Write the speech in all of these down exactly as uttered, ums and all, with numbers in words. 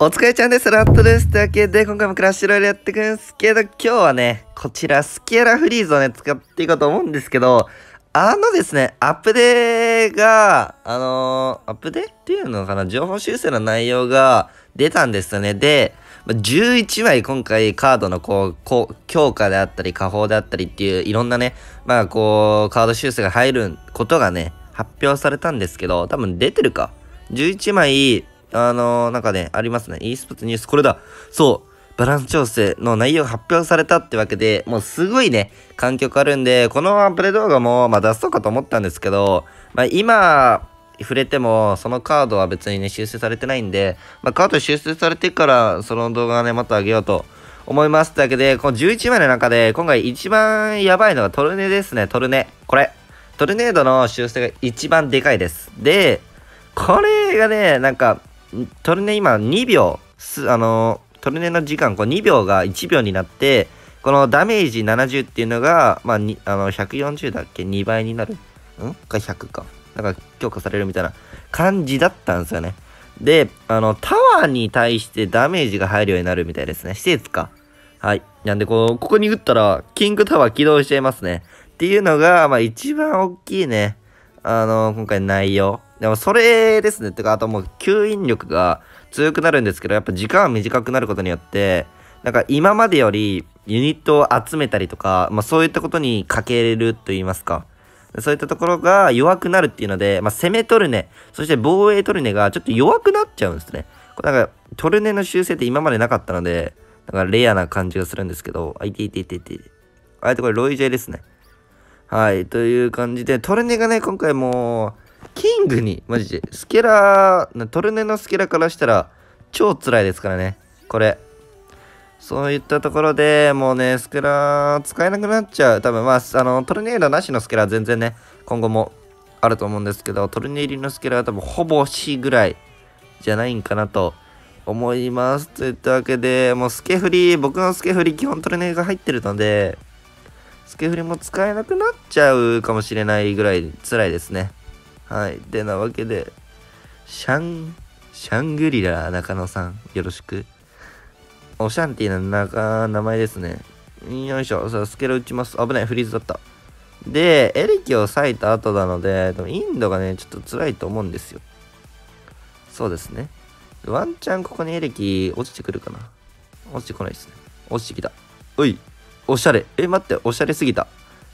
お疲れちゃんです。ラットです。というわけで、今回もクラッシュロイヤルやっていくんですけど、今日はね、こちら、スキャラフリーズをね、使っていこうと思うんですけど、あのですね、アップデーが、あのー、アップデーっていうのかな、情報修正の内容が出たんですよね。で、じゅういちまい今回カードのこう、こう強化であったり、下方であったりっていう、いろんなね、まあこう、カード修正が入ることがね、発表されたんですけど、多分出てるか。じゅういちまい、あのー、なんかね、ありますね。e スポーツニュース、これだ。そう。バランス調整の内容が発表されたってわけで、もうすごいね、環境変わるんで、このアップデート動画も、まあ、出そうかと思ったんですけど、まあ、今、触れても、そのカードは別にね、修正されてないんで、まあ、カード修正されてから、その動画ね、また上げようと思います。ってわけで、このじゅういちまいの中で、今回一番やばいのがトルネですね、トルネ。これ。トルネードの修正が一番でかいです。で、これがね、なんか、トルネ今にびょうす、あのー、トルネの時間こうにびょうがいちびょうになって、このダメージななじゅうっていうのが、まあ、にあのひゃくよんじゅうだっけ ?に 倍になるんかひゃくか。なんか強化されるみたいな感じだったんですよね。で、あの、タワーに対してダメージが入るようになるみたいですね。施設か。はい。なんでこう、ここに打ったら、キングタワー起動しちゃいますね。っていうのが、まあ、一番大きいね。あのー、今回内容。でもそれですね。てか、あともう吸引力が強くなるんですけど、やっぱ時間は短くなることによって、なんか今までよりユニットを集めたりとか、まあそういったことにかけれると言いますか。そういったところが弱くなるっていうので、まあ攻めトルネ、そして防衛トルネがちょっと弱くなっちゃうんですね。これなんかトルネの修正って今までなかったので、なんかレアな感じがするんですけど、あ、いていていていて。あえてこれロイジェですね。はい、という感じで、トルネがね、今回もう、キングに、マジで、スケラー、トルネのスケラからしたら、超辛いですからね、これ。そういったところでもうね、スケラー使えなくなっちゃう。多分まあ、あの、トルネードなしのスケラー全然ね、今後もあると思うんですけど、トルネ入りのスケラーは多分ほぼCぐらいじゃないんかなと思います。といったわけで、もうスケフリー、僕のスケフリー基本トルネが入ってるので、スケフリも使えなくなっちゃうかもしれないぐらい辛いですね。はい。で、なわけで、シャン、シャングリラ中野さん、よろしく。オシャンティの中、名前ですね。よいしょ。さあ、スケロ打ちます。危ない、フリーズだった。で、エレキを割いた後なので、でもインドがね、ちょっと辛いと思うんですよ。そうですね。ワンチャンここにエレキ落ちてくるかな。落ちてこないですね。落ちてきた。おい、おしゃれ。え、待って、おしゃれすぎた。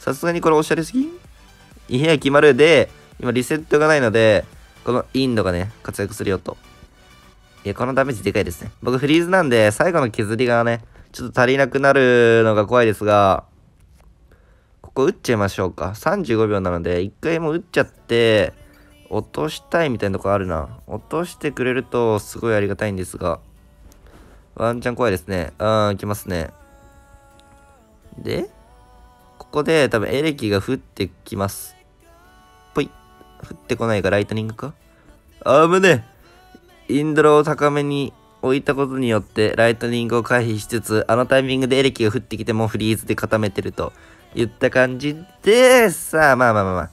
さすがにこれおしゃれすぎん？いや、決まるで、今リセットがないので、このインドがね、活躍するよと。いや、このダメージでかいですね。僕フリーズなんで、最後の削りがね、ちょっと足りなくなるのが怖いですが、ここ打っちゃいましょうか。さんじゅうごびょうなので、一回もう打っちゃって、落としたいみたいなとこあるな。落としてくれると、すごいありがたいんですが、ワンチャン怖いですね。うん、来ますね。で、ここで多分エレキが降ってきます。降ってこないがライトニングか？あぶね！インドロを高めに置いたことによってライトニングを回避しつつ、あのタイミングでエレキが降ってきてもフリーズで固めてるといった感じで、さあ、まあまあまあまあ。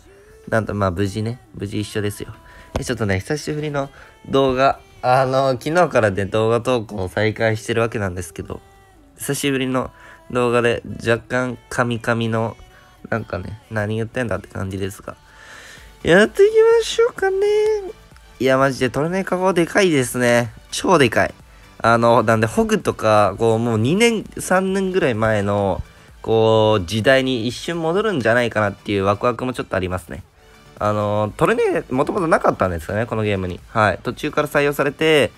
なんとまあ無事ね、無事一緒ですよ。ちょっとね、久しぶりの動画、あの、昨日からね、動画投稿を再開してるわけなんですけど、久しぶりの動画で若干カミカミの、なんかね、何言ってんだって感じですが、やっていきましょうかね。いや、マジでトルネカゴでかいですね。超でかい。あの、なんで、ホグとか、こう、もうにねん、さんねんぐらい前の、こう、時代に一瞬戻るんじゃないかなっていうワクワクもちょっとありますね。あの、トルネ、もともとなかったんですよね、このゲームに。はい。途中から採用されて、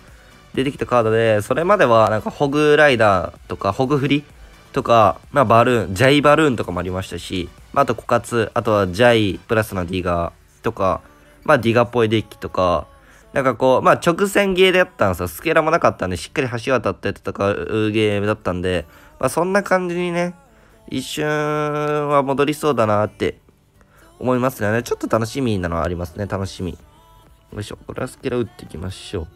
出てきたカードで、それまでは、なんか、ホグライダーとか、ホグフリとか、まあ、バルーン、ジャイバルーンとかもありましたし、まあ、あと、枯渇、あとは、ジャイプラスのディガー、とか、まあディガっぽいデッキとか、なんかこう、まあ直線ゲーでやったんですよ。スケラもなかったんで、しっかり橋渡って戦うゲームだったんで、まあそんな感じにね、一瞬は戻りそうだなって思いますよね。ちょっと楽しみなのはありますね。楽しみ。よいしょ。これはスケラ打っていきましょう。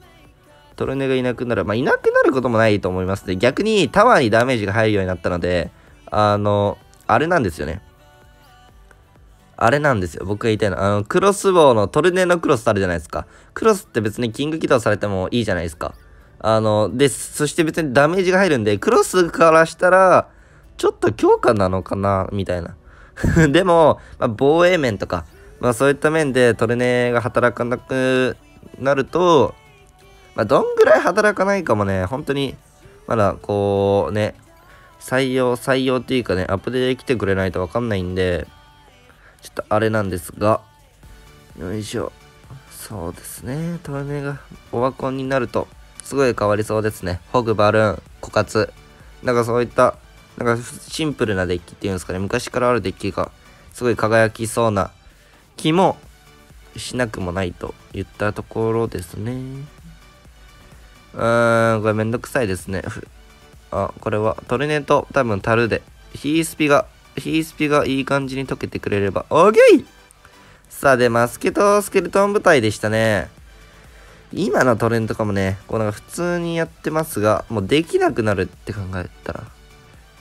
トルネがいなくなる。まあいなくなることもないと思いますね。逆にタワーにダメージが入るようになったので、あの、あれなんですよね。あれなんですよ。僕が言いたいのは、あの、クロスボウのトルネのクロスあるじゃないですか。クロスって別にキング起動されてもいいじゃないですか。あの、で、そして別にダメージが入るんで、クロスからしたら、ちょっと強化なのかな、みたいな。でも、まあ、防衛面とか、まあそういった面でトレネが働かなくなると、まあどんぐらい働かないかもね、本当に、まだこうね、採用、採用っていうかね、アップデートで来てくれないとわかんないんで、ちょっとあれなんですが、よいしょ。そうですね、トレネがオワコンになると、すごい変わりそうですね。ホグ、バルーン、枯渇。なんかそういった、なんかシンプルなデッキっていうんですかね、昔からあるデッキがすごい輝きそうな気もしなくもないといったところですね。うーん、これめんどくさいですね。あ、これはトルネと多分樽で、ヒースピが、ヒースピがいい感じに溶けてくれれば、オーケー！さあ、で、マスケとスケルトン部隊でしたね。今のトレンドとかもね、こうなんか普通にやってますが、もうできなくなるって考えたら、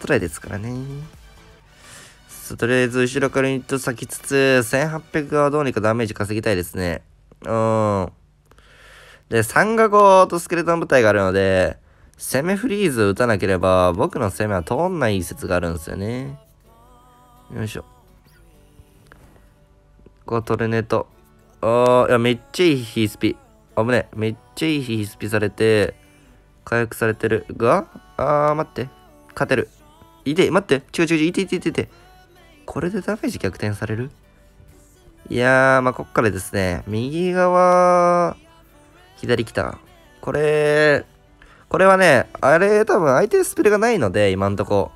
トライですからね。とりあえず後ろからユニット先つつ、せんはっぴゃくはどうにかダメージ稼ぎたいですね。うん。で、さんがごとスケルトン部隊があるので、攻めフリーズ打たなければ、僕の攻めは通んない説があるんですよね。よいしょ。こうトルネと。ああ、いや、めっちゃいいヒースピ。危ねえ。めっちゃいいヒースピされて、回復されてるが、あー、待って。勝てる。いて、待って。違う違う違う。いていていていて。これでダメージ逆転される？いやー、まあ、こっからですね。右側、左来た。これ、これはね、あれ、多分相手スペルがないので、今んとこ。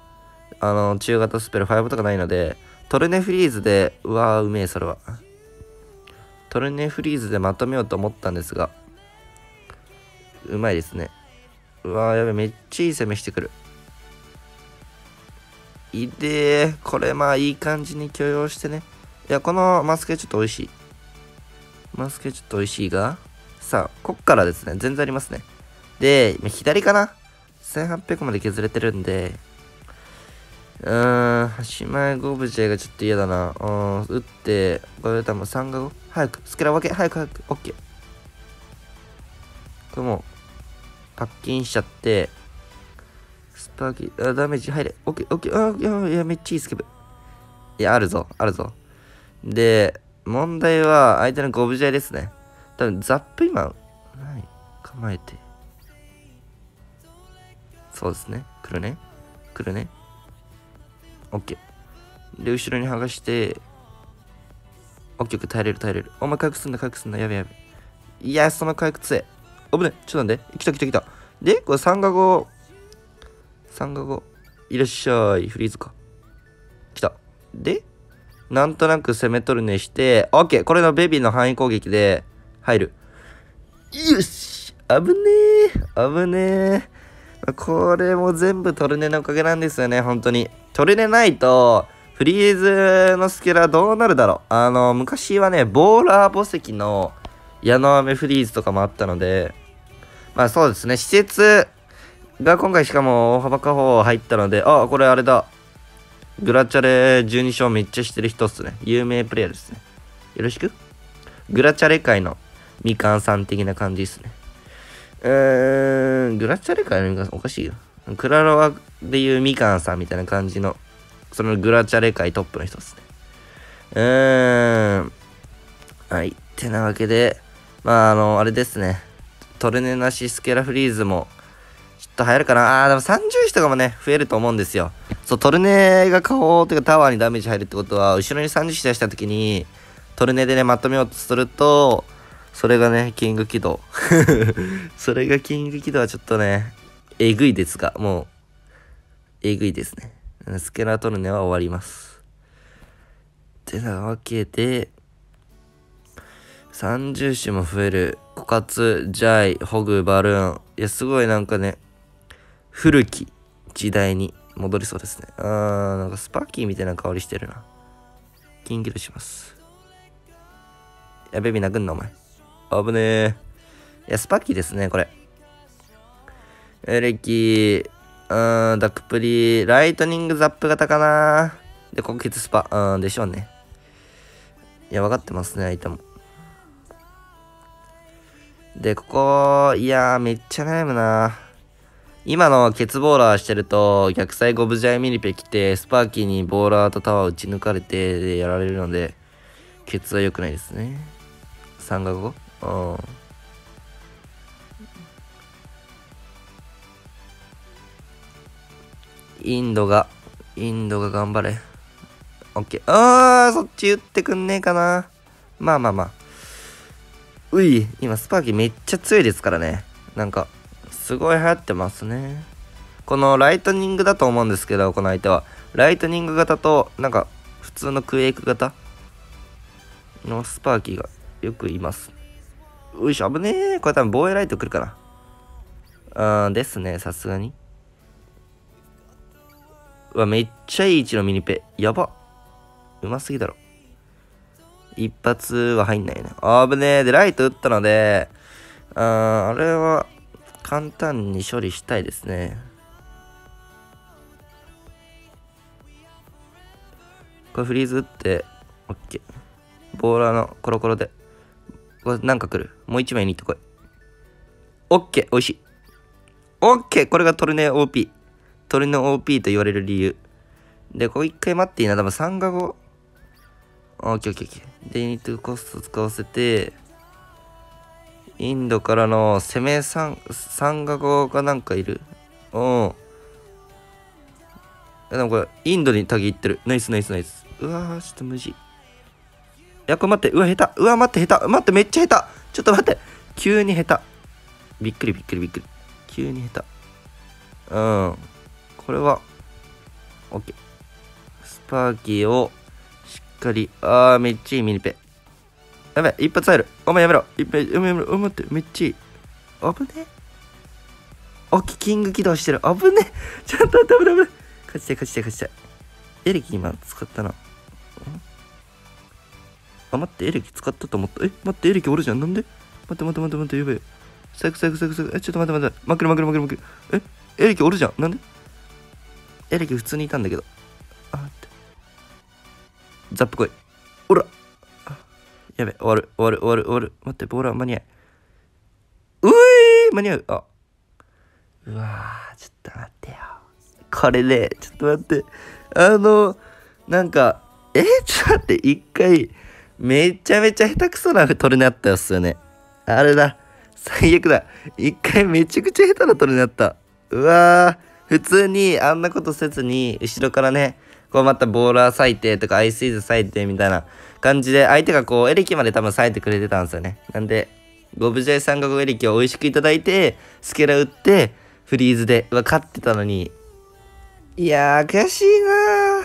あの、中型スペルごとかないので、トルネフリーズで、うわー、うめえ、それは。トルネフリーズでまとめようと思ったんですが、うまいですね。うわー、やべ、めっちゃいい攻めしてくる。いでー、これまあいい感じに許容してね。いや、このマスケちょっと美味しい。マスケちょっと美味しいが。さあ、こっからですね、全然ありますね。で、左かな ?せんはっぴゃく まで削れてるんで。うーん、端前ゴブジェがちょっと嫌だな。うん、打って、これ多分さんがご。早く、スケラ分け、早く早く、オッケー。これもう、パッキンしちゃって、スパーキー、あ、ダメージ入れ。オッケー、オッケー、あ、いや、めっちゃいいスケブ。いや、あるぞ、あるぞ。で、問題は、相手のゴブジェですね。多分、ザップ今、はい、構えて。そうですね。来るね。来るね。オッケー。で、後ろに剥がして、オッケー、オッケー、耐えれる、耐えれる。お前、回復すんだ、回復すんだ、やべやべ。いや、その回復強え。危ね、ちょっと待って。来た来た来た。で、これさんがご。さんがご。いらっしゃい。フリーズか。来た。で、なんとなく攻め取るねして、OK! これのベビーの範囲攻撃で入る。よし！危ねえ。危ねえ。これも全部トルネのおかげなんですよね、本当に。トルネないと、フリーズのスケラどうなるだろう。あの、昔はね、ボーラー墓石の矢の雨フリーズとかもあったので、まあそうですね、施設、が今回しかも大幅下方入ったので、あ、これあれだ。グラチャレじゅうに勝めっちゃしてる人っすね。有名プレイヤーですね。よろしく。グラチャレ界のみかんさん的な感じですね。うーん、グラチャレ界のみかんさんおかしいよ。クラロワでいうみかんさんみたいな感じの、そのグラチャレ界トップの人っすね。うーん。はい。ってなわけで、まああの、あれですね。トルネなしスケラフリーズも、ちょっと流行るかな。あー、でもさんじゅういちとかもね、増えると思うんですよ。そう、トルネが顔っていうかタワーにダメージ入るってことは、後ろにさんじゅういち出したときに、トルネでね、まとめようとすると、それがね、キング軌道。それがキング軌道はちょっとね、えぐいですが、もう、えぐいですね。スケラトルネは終わります。てなわけで、さんじゅう種も増える。枯渇、ジャイ、ホグ、バルーン。いや、すごいなんかね、古き時代に戻りそうですね。あー、なんかスパーキーみたいな香りしてるな。キンキルします。いや、ベビー殴んな、お前。危ねえ。いや、スパーキーですね、これ。エレキ、うーん、ダックプリ、ライトニングザップ型かな。で、コケツスパ、うーん、でしょうね。いや、わかってますね、相手も。で、ここ、いやー、めっちゃ悩むな。今のケツボーラーしてると、逆サイゴブジャイミリペ来て、スパーキーにボーラーとタワー打ち抜かれて、で、やられるので、ケツは良くないですね。さんがご? うん。インドが、インドが頑張れ。オッケー。あー、そっち打ってくんねえかな。まあまあまあ。うい、今スパーキーめっちゃ強いですからね。なんか、すごい流行ってますね。このライトニングだと思うんですけど、この相手は。ライトニング型と、なんか、普通のクエイク型のスパーキーがよくいます。ういしょ、危ねえ。これ多分防衛ライト来るかな。うん、ですね、さすがに。うわ、めっちゃいい位置のミニペ。やば。うますぎだろ。一発は入んないね。あぶねえ。で、ライト打ったので、うん、あれは簡単に処理したいですね。これフリーズ打って、オッケー。ボーラーのコロコロで。これなんか来る。もう一枚に行ってこい。オッケー。おいしい。オッケー。これがトルネ オーピー。トルネ オーピー と言われる理由。で、ここ一回待っていいな。多分さんがご。オッケーオッケーオッケー。で、ニットコスト使わせて、インドからの攻めさん、さんがごがなんかいる。うん。でもこれ、インドにタギいってる。ナイスナイスナイス。うわー、ちょっと無事。いや、これ待って。うわ、下手。うわ、待って、下手。待って、めっちゃ下手。ちょっと待って。急に下手。びっくりびっくりびっくり。急に下手。うん。これは、OK。スパーキーを、しっかり、あー、めっちゃいいミニペ。やべ、一発入る。お前やめろ。一発、やめろ。お前待って、めっちゃいい。あぶねえ。お、キキング起動してる。あぶねえ。ちょっと、ダメダメ。勝ちたい、勝ちたい、勝ちたい。エレキ今使ったな。あ、待って、エレキ使ったと思った。え、待って、エレキおるじゃん。なんで待って、待って、待って、待って、やべえ。サクサクサクサク。え、ちょっと待って、待って。まくるまくるまくるまくる。え、エレキおるじゃん。なんでエレキ普通にいたんだけど。あ待って。ザップ来い。おらやべ、終わる、終わる、終わる、終わる。待って、ボーラー間に合う。うえ間に合う。あうわー、ちょっと待ってよ。これね、ちょっと待って。あの、なんか、えー、ちょっと待って、一回、めちゃめちゃ下手くそなトルネあったっすよね。あれだ。最悪だ。一回めちゃくちゃ下手なトルネあった。うわー。普通にあんなことせずに、後ろからね、こうまたボーラー割いてとかアイスイーズ割いてみたいな感じで、相手がこうエレキまで多分割いてくれてたんですよね。なんで、ゴブジャイさんがエレキを美味しくいただいて、スケラ打って、フリーズで、うわ、勝ってたのに。いやー、悔しいなー。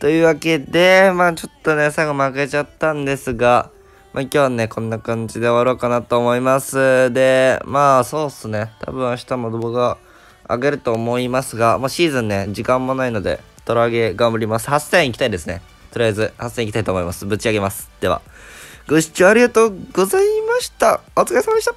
というわけで、まあちょっとね、最後負けちゃったんですが、まあ今日はね、こんな感じで終わろうかなと思います。で、まあそうっすね。多分明日も動画、上げると思いますが、もうシーズンね、時間もないので、トラゲ頑張ります。はっせん行きたいですね。とりあえず、はっせん行きたいと思います。ぶち上げます。では、ご視聴ありがとうございました。お疲れ様でした。